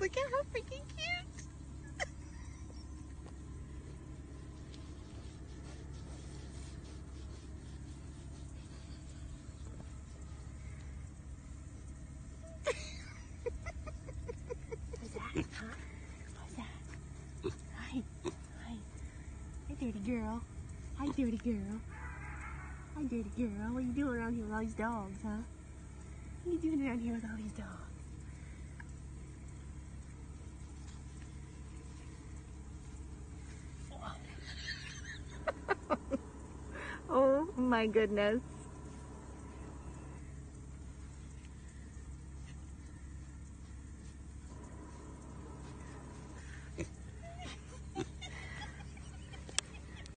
Look at how freaking cute. What's that, huh? What's that? Hi. Hi. Hi, dirty girl. Hi, dirty girl. Hi, dirty girl. What are you doing around here with all these dogs, huh? What are you doing around here with all these dogs? Oh my goodness.